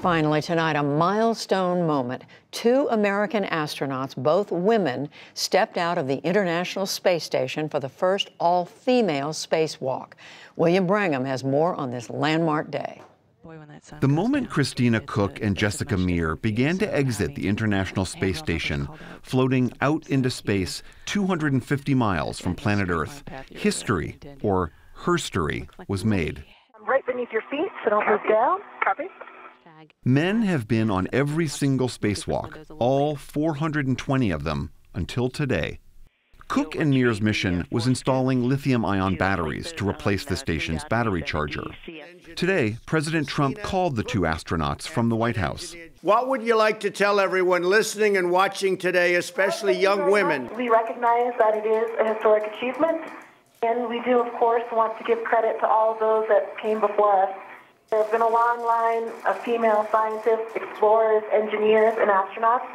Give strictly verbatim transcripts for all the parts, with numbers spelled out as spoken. Finally tonight, a milestone moment. Two American astronauts, both women, stepped out of the International Space Station for the first all-female spacewalk. William Brangham has more on this landmark day. The moment Christina Koch and Jessica Meir began to exit the International Space Station, floating out into space two hundred fifty miles from planet Earth, history, or herstory, was made. Right beneath your feet, so don't move down. Copy. Men have been on every single spacewalk, all four hundred twenty of them, until today. Koch and Meir's mission was installing lithium-ion batteries to replace the station's battery charger. Today, President Trump called the two astronauts from the White House. What would you like to tell everyone listening and watching today, especially young women? We recognize that it is a historic achievement, and we do, of course, want to give credit to all of those that came before us. There have been a long line of female scientists, explorers, engineers, and astronauts,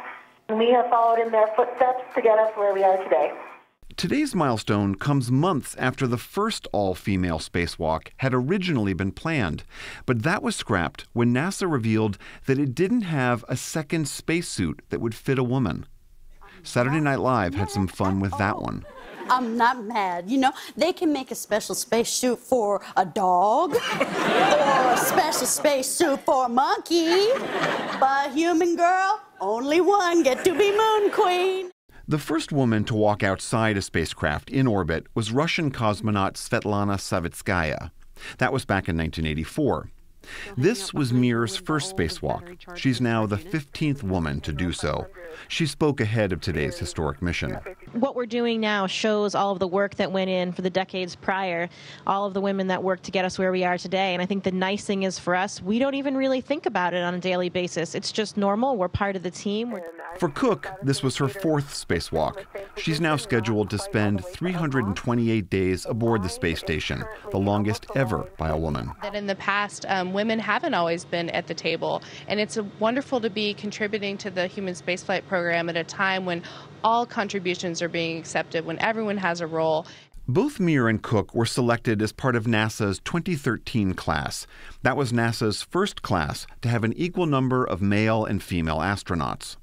and we have followed in their footsteps to get us where we are today. Today's milestone comes months after the first all-female spacewalk had originally been planned, but that was scrapped when NASA revealed that it didn't have a second spacesuit that would fit a woman. Saturday Night Live had some fun with that one. I'm not mad, you know. They can make a special spacesuit for a dog, or a special spacesuit for a monkey, but human girl, only one get to be moon queen. The first woman to walk outside a spacecraft in orbit was Russian cosmonaut Svetlana Savitskaya. That was back in nineteen eighty-four. This was Meir's first spacewalk. She's now the fifteenth woman to do so. She spoke ahead of today's historic mission. What we're doing now shows all of the work that went in for the decades prior, all of the women that worked to get us where we are today. And I think the nice thing is for us, we don't even really think about it on a daily basis. It's just normal. We're part of the team. For Koch, this was her fourth spacewalk. She's now scheduled to spend three hundred twenty-eight days aboard the space station, the longest ever by a woman. That in the past, um, women haven't always been at the table, and it's wonderful to be contributing to the human spaceflight program at a time when all contributions are being accepted, when everyone has a role. Both Meir and Koch were selected as part of NASA's twenty thirteen class. That was NASA's first class to have an equal number of male and female astronauts.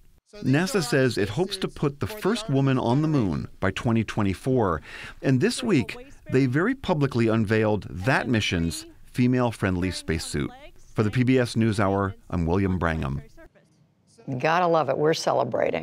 NASA says it hopes to put the first woman on the moon by twenty twenty-four, and this week they very publicly unveiled that mission's female-friendly spacesuit. For the P B S NewsHour, I'm William Brangham. Gotta love it. We're celebrating.